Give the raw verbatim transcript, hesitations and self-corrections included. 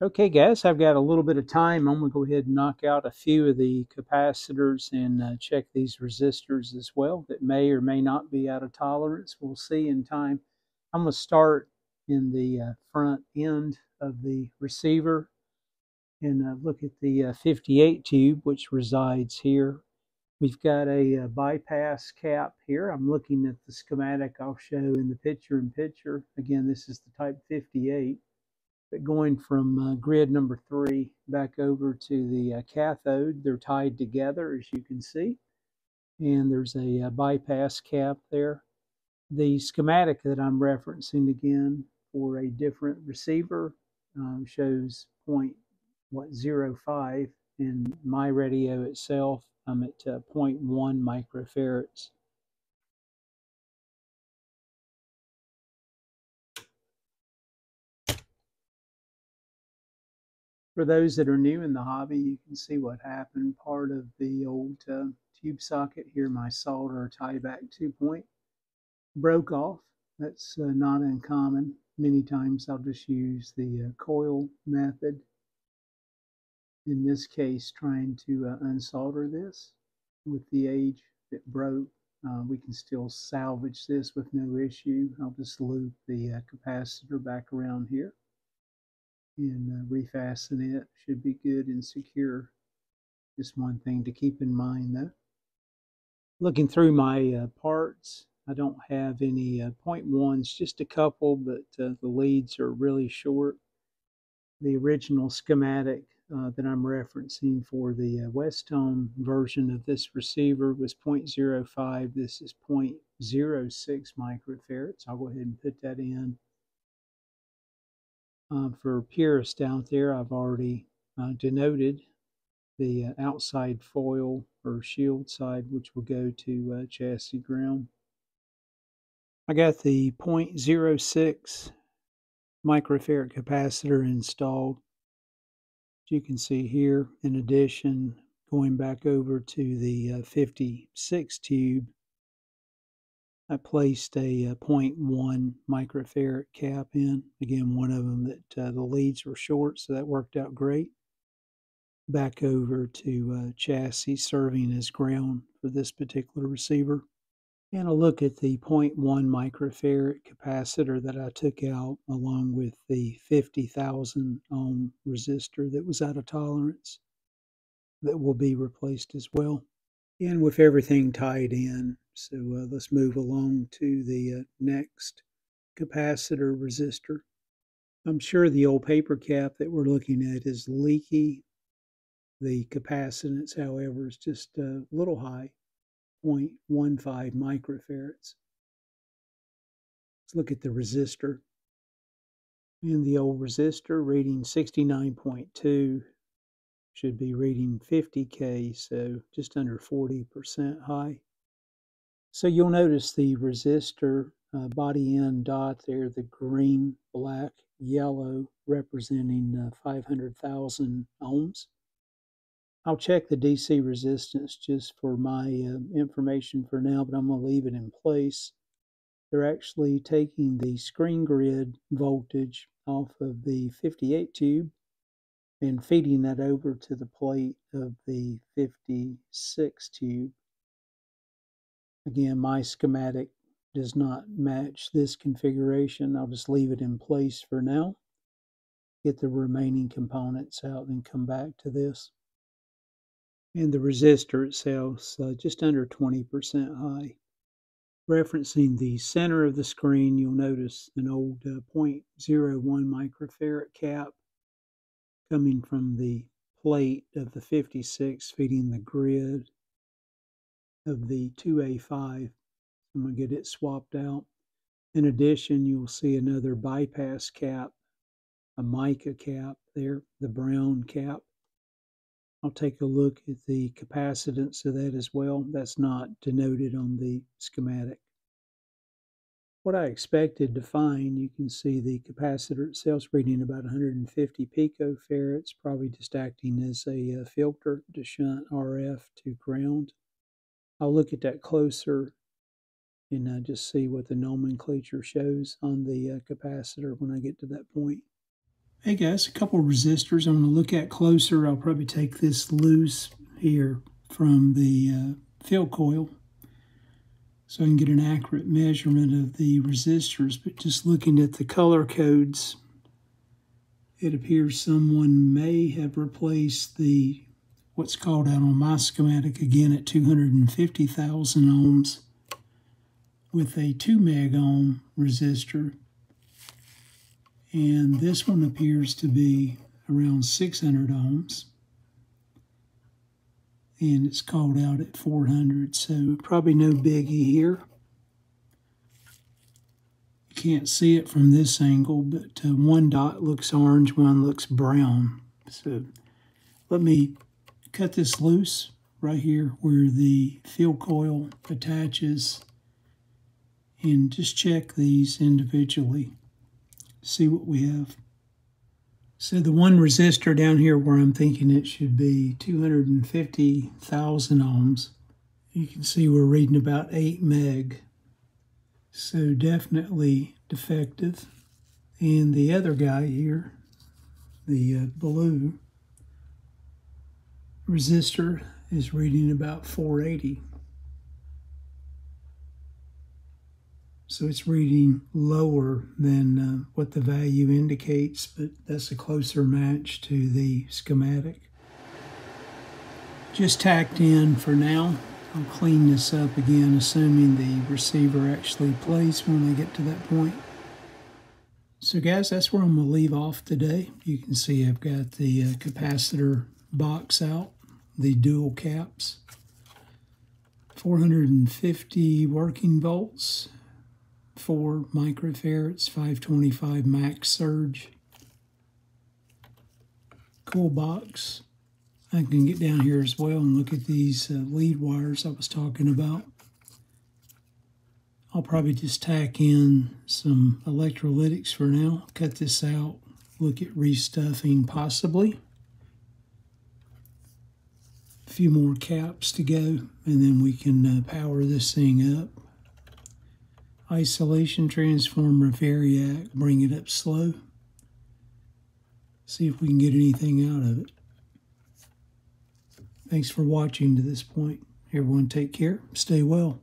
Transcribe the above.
Okay guys, I've got a little bit of time. I'm going to go ahead and knock out a few of the capacitors and uh, check these resistors as well that may or may not be out of tolerance. We'll see in time. I'm going to start in the uh, front end of the receiver and uh, look at the uh, fifty-eight tube, which resides here. We've got a uh, bypass cap here. I'm looking at the schematic I'll show in the picture in picture. Again, this is the type fifty-eight. But going from uh, grid number three back over to the uh, cathode, they're tied together as you can see. And there's a, a bypass cap there. The schematic that I'm referencing again for a different receiver um, shows zero point zero five. In my radio itself, I'm at uh, zero point one microfarads. For those that are new in the hobby, you can see what happened. Part of the old uh, tube socket here, my solder tieback two-point, broke off. That's uh, not uncommon. Many times I'll just use the uh, coil method. In this case, trying to uh, unsolder this. With the age it broke, uh, we can still salvage this with no issue. I'll just loop the uh, capacitor back around here and uh, refasten it. Should be good and secure. Just one thing to keep in mind though. Looking through my uh, parts, I don't have any uh, zero point ones, just a couple, but uh, the leads are really short. The original schematic uh, that I'm referencing for the uh, Westone version of this receiver was zero point zero five. This is zero point zero six microfarads. I'll go ahead and put that in. Um, for purists out there, I've already uh, denoted the uh, outside foil or shield side, which will go to uh, chassis ground. I got the zero point zero six microfarad capacitor installed. As you can see here, in addition, going back over to the uh, fifty-six tube, I placed a, a zero point one microfarad cap in. Again, one of them that uh, the leads were short, so that worked out great. Back over to uh, chassis, serving as ground for this particular receiver. And a look at the zero point one microfarad capacitor that I took out, along with the fifty thousand ohm resistor that was out of tolerance that will be replaced as well. And with everything tied in, so uh, let's move along to the uh, next capacitor resistor. I'm sure the old paper cap that we're looking at is leaky. The capacitance, however, is just a little high, zero point one five microfarads. Let's look at the resistor. And the old resistor reading sixty-nine point two. Should be reading fifty K, so just under forty percent high. So you'll notice the resistor uh, body end dot there, the green, black, yellow, representing uh, five hundred thousand ohms. I'll check the D C resistance just for my uh, information for now, but I'm going to leave it in place. They're actually taking the screen grid voltage off of the fifty-eight tube and feeding that over to the plate of the fifty-six tube. Again, my schematic does not match this configuration. I'll just leave it in place for now, get the remaining components out, and come back to this. And the resistor itself is uh, just under twenty percent high. Referencing the center of the screen, you'll notice an old uh, zero point zero one microfarad cap coming from the plate of the fifty-six, feeding the grid of the two A five. I'm going to get it swapped out. In addition, you'll see another bypass cap, a mica cap there, the brown cap. I'll take a look at the capacitance of that as well. That's not denoted on the schematic. What I expected to find, you can see the capacitor itself is reading about one hundred fifty picofarads, probably just acting as a filter to shunt R F to ground. I'll look at that closer and uh, just see what the nomenclature shows on the uh, capacitor when I get to that point. Hey guys, a couple resistors I'm going to look at closer. I'll probably take this loose here from the uh, field coil so I can get an accurate measurement of the resistors. But just looking at the color codes, it appears someone may have replaced the what's called out on my schematic again at two hundred fifty thousand ohms with a two meg ohm resistor. And this one appears to be around six hundred ohms. And it's called out at four hundred, so probably no biggie here. You can't see it from this angle, but uh, one dot looks orange, one looks brown. So let me cut this loose right here where the field coil attaches and just check these individually. See what we have. So the one resistor down here where I'm thinking it should be two hundred fifty thousand ohms, you can see we're reading about eight meg. So definitely defective. And the other guy here, the uh, blue resistor, is reading about four eighty. So it's reading lower than uh, what the value indicates, but that's a closer match to the schematic. Just tacked in for now. I'll clean this up again, assuming the receiver actually plays when I get to that point. So guys, that's where I'm going to leave off today. You can see I've got the uh, capacitor box out, the dual caps, four hundred fifty working volts, four microfarads, five twenty-five max surge. Cool box. I can get down here as well and look at these uh, lead wires I was talking about. I'll probably just tack in some electrolytics for now, cut this out, look at restuffing possibly. A few more caps to go, and then we can uh, power this thing up. Isolation transformer, variac, bring it up slow. See if we can get anything out of it. Thanks for watching to this point. Everyone take care. Stay well.